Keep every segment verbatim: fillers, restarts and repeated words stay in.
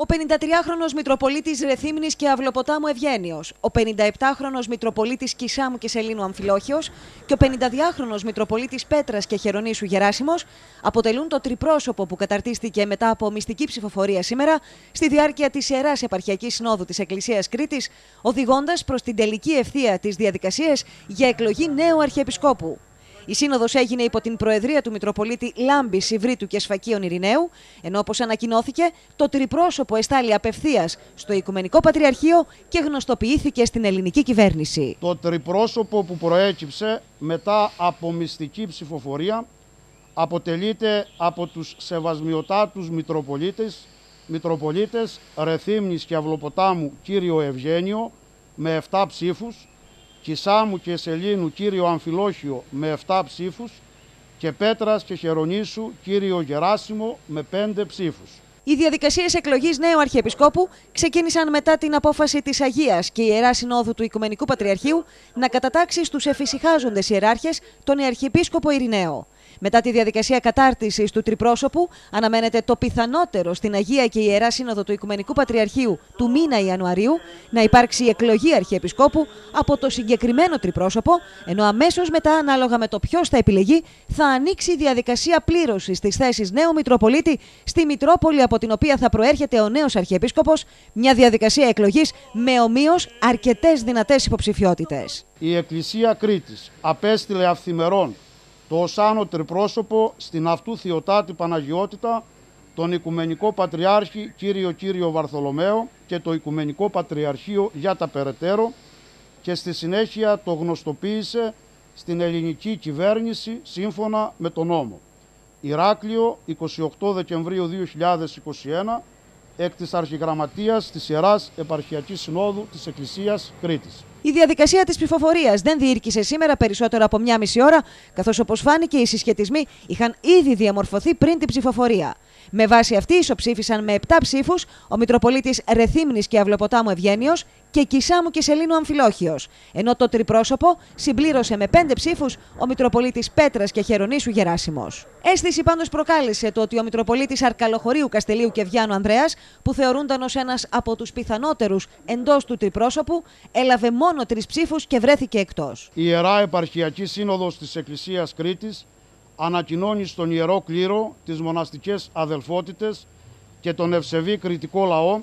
Ο πενηντατριάχρονος Μητροπολίτης Ρεθύμνης και Αυλοποτάμου Ευγένιος, ο πενηνταεπτάχρονος Μητροπολίτης Κισάμου και Σελήνου Αμφιλόχιος και ο πενηνταδιάχρονος Μητροπολίτης Πέτρας και Χερονήσου Γεράσιμος αποτελούν το τριπρόσωπο που καταρτίστηκε μετά από μυστική ψηφοφορία σήμερα στη διάρκεια της Ιεράς Επαρχιακής Συνόδου της Εκκλησίας Κρήτης, οδηγώντας προς την τελική ευθεία της διαδικασίας για εκλογή νέου Αρχιεπισκόπου. Η σύνοδος έγινε υπό την προεδρία του Μητροπολίτη Λάμπη, Ιβρίτου και Σφακίων Ειρηναίου, ενώ όπως ανακοινώθηκε, το τριπρόσωπο εστάλει απευθείας στο Οικουμενικό Πατριαρχείο και γνωστοποιήθηκε στην ελληνική κυβέρνηση. Το τριπρόσωπο που προέκυψε μετά από μυστική ψηφοφορία αποτελείται από τους σεβασμιωτάτους Μητροπολίτες, Μητροπολίτες Ρεθύμνης και Αυλοποτάμου κύριο Ευγένιο με επτά ψήφους, Κισάμου και Σελήνου κύριο Αμφιλόχιο με επτά ψήφους και Πέτρας και Χερονήσου κύριο Γεράσιμο με πέντε ψήφους. Οι διαδικασίες εκλογής νέου Αρχιεπισκόπου ξεκίνησαν μετά την απόφαση της Αγίας και Ιεράς Συνόδου του Οικουμενικού Πατριαρχείου να κατατάξει στους εφησυχάζοντες ιεράρχες τον Αρχιεπίσκοπο Ειρηναίο. Μετά τη διαδικασία κατάρτισης του τριπρόσωπου, αναμένεται το πιθανότερο στην Αγία και Ιερά Σύνοδο του Οικουμενικού Πατριαρχείου του μήνα Ιανουαρίου να υπάρξει η εκλογή Αρχιεπισκόπου από το συγκεκριμένο τριπρόσωπο, ενώ αμέσως μετά, ανάλογα με το ποιος θα επιλεγεί, θα ανοίξει η διαδικασία πλήρωσης της θέσης νέου Μητροπολίτη στη Μητρόπολη από την οποία θα προέρχεται ο νέος Αρχιεπίσκοπος, μια διαδικασία εκλογής με ομοίως αρκετές δυνατές υποψηφιότητες. Η Εκκλησία Κρήτης απέστειλε αυθημερών το οσάνο τριπρόσωπο στην αυτού Θεοτάτη Παναγιότητα, τον Οικουμενικό Πατριάρχη κύριο κύριο Βαρθολομέο και το Οικουμενικό Πατριαρχείο για τα περαιτέρω και στη συνέχεια το γνωστοποίησε στην ελληνική κυβέρνηση σύμφωνα με τον νόμο. Ηράκλειο, εικοστή ογδόη Δεκεμβρίου δύο χιλιάδες είκοσι ένα, εκ της Αρχιγραμματείας της Ιεράς Επαρχιακής Συνόδου της Εκκλησίας Κρήτης. Η διαδικασία της ψηφοφορίας δεν διήρκησε σήμερα περισσότερο από μια μισή ώρα, καθώς όπως φάνηκε οι συσχετισμοί είχαν ήδη διαμορφωθεί πριν την ψηφοφορία. Με βάση αυτή ισοψήφισαν με επτά ψήφους ο Μητροπολίτης Ρεθύμνης και Αυλοποτάμου Ευγένιος και Κισάμου και Σελήνου Αμφιλόχιος, ενώ το τριπρόσωπο συμπλήρωσε με πέντε ψήφους ο Μητροπολίτης Πέτρας και Χερονήσου Γεράσιμος. Αίσθηση πάντως προκάλεσε το ότι ο Μητροπολίτης Αρκαλοχωρίου Καστελίου και Βιάνου Ανδρέας, που θεωρούνταν ως ένας από τους πιθανότερους εντός του τριπρόσωπου, έλαβε μόνο τρεις ψήφους και βρέθηκε εκτός. Η Ιερά Επαρχιακή Σύνοδος της Εκκλησίας Κρήτης ανακοινώνει στον Ιερό Κλήρο, τις μοναστικές αδελφότητες και τον ευσεβή κρητικό λαό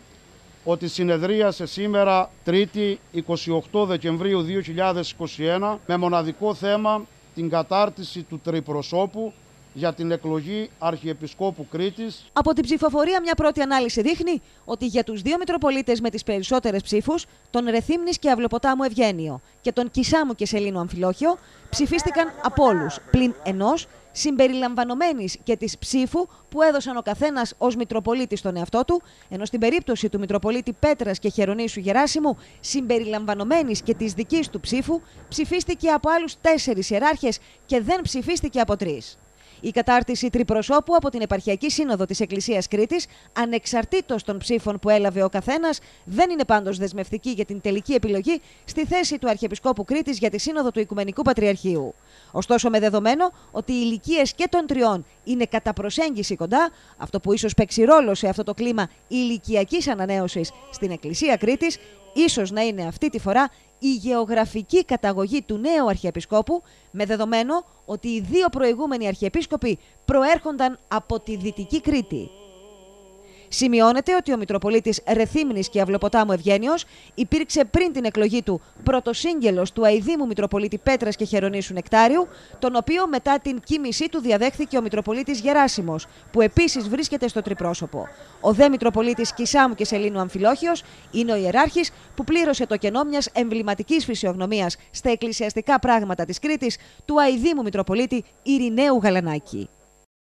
ότι συνεδρίασε σήμερα Τρίτη εικοστή ογδόη Δεκεμβρίου δύο χιλιάδες είκοσι ένα με μοναδικό θέμα την κατάρτιση του τριπροσώπου για την εκλογή Αρχιεπισκόπου Κρήτης. Από την ψηφοφορία μια πρώτη ανάλυση δείχνει ότι για τους δύο Μητροπολίτες με τις περισσότερες ψήφους, τον Ρεθύμνης και Αυλοποτάμου Ευγένιο και τον Κισάμου και Σελήνου Αμφιλόχιο, ψηφίστηκαν από όλους, πλην ενός, συμπεριλαμβανομένης και της ψήφου που έδωσαν ο καθένας ως Μητροπολίτης στον εαυτό του, ενώ στην περίπτωση του Μητροπολίτη Πέτρας και Χερονήσου Γεράσιμου, συμπεριλαμβανομένης και της δικής του ψήφου, ψηφίστηκε από άλλους τέσσερις ιεράρχες και δεν ψηφίστηκε από τρεις. Η κατάρτιση τριπροσώπου από την Επαρχιακή Σύνοδο της Εκκλησίας Κρήτης, ανεξαρτήτως των ψήφων που έλαβε ο καθένας, δεν είναι πάντως δεσμευτική για την τελική επιλογή στη θέση του Αρχιεπισκόπου Κρήτης για τη Σύνοδο του Οικουμενικού Πατριαρχείου. Ωστόσο, με δεδομένο ότι οι ηλικίες και των τριών είναι κατά προσέγγιση κοντά, αυτό που ίσως παίξει ρόλο σε αυτό το κλίμα ηλικιακής ανανέωσης στην Εκκλησία Κρήτης, ίσως να είναι αυτή τη φορά η γεωγραφική καταγωγή του νέου Αρχιεπισκόπου, με δεδομένο ότι οι δύο προηγούμενοι Αρχιεπίσκοποι προέρχονταν από τη Δυτική Κρήτη. Σημειώνεται ότι ο Μητροπολίτης Ρεθύμνης και Αυλοποτάμου Ευγένιος υπήρξε πριν την εκλογή του πρωτοσύγγελος του Αηδήμου Μητροπολίτη Πέτρας και Χερονήσου Νεκτάριου, τον οποίο μετά την κοίμησή του διαδέχθηκε ο Μητροπολίτης Γεράσιμος, που επίσης βρίσκεται στο τριπρόσωπο. Ο δε Μητροπολίτης Κισάμου και Σελήνου Αμφιλόχιος είναι ο ιεράρχης που πλήρωσε το κενό μιας εμβληματικής φυσιογνωμίας στα εκκλησιαστικά πράγματα της Κρήτης του Αηδήμου Μητροπολίτη Ειρηναίου Γαλανάκη.